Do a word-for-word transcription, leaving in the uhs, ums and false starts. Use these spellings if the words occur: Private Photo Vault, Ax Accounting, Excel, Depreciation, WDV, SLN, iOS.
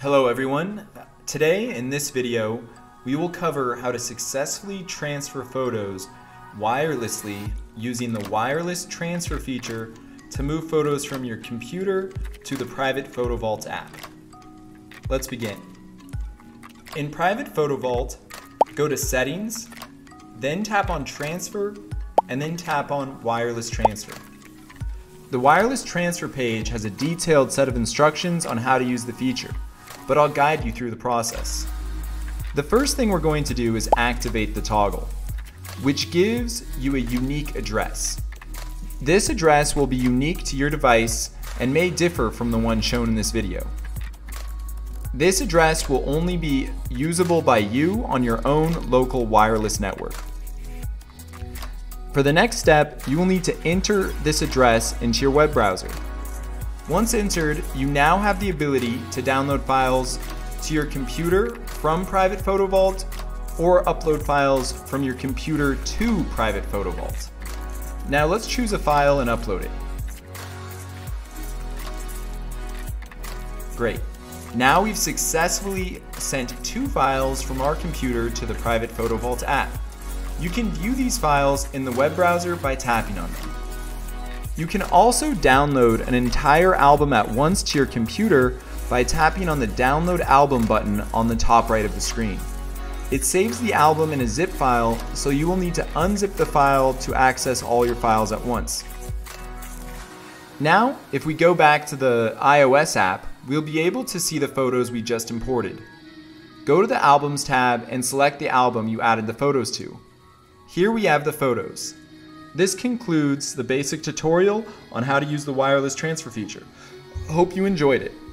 Hello everyone. Today in this video we will cover how to successfully transfer photos wirelessly using the wireless transfer feature to move photos from your computer to the Private Photo Vault app. Let's begin. In Private Photo Vault, go to Settings, then tap on Transfer, and then tap on Wireless Transfer. The Wireless Transfer page has a detailed set of instructions on how to use the feature, but I'll guide you through the process. The first thing we're going to do is activate the toggle, which gives you a unique address. This address will be unique to your device and may differ from the one shown in this video. This address will only be usable by you on your own local wireless network. For the next step, you will need to enter this address into your web browser. Once entered, you now have the ability to download files to your computer from Private Photo Vault or upload files from your computer to Private Photo Vault. Now let's choose a file and upload it. Great. Now we've successfully sent two files from our computer to the Private Photo Vault app. You can view these files in the web browser by tapping on them. You can also download an entire album at once to your computer by tapping on the Download Album button on the top right of the screen. It saves the album in a zip file, so you will need to unzip the file to access all your files at once. Now, if we go back to the iOS app, we'll be able to see the photos we just imported. Go to the Albums tab and select the album you added the photos to. Here we have the photos. This concludes the basic tutorial on how to use the wireless transfer feature. Hope you enjoyed it.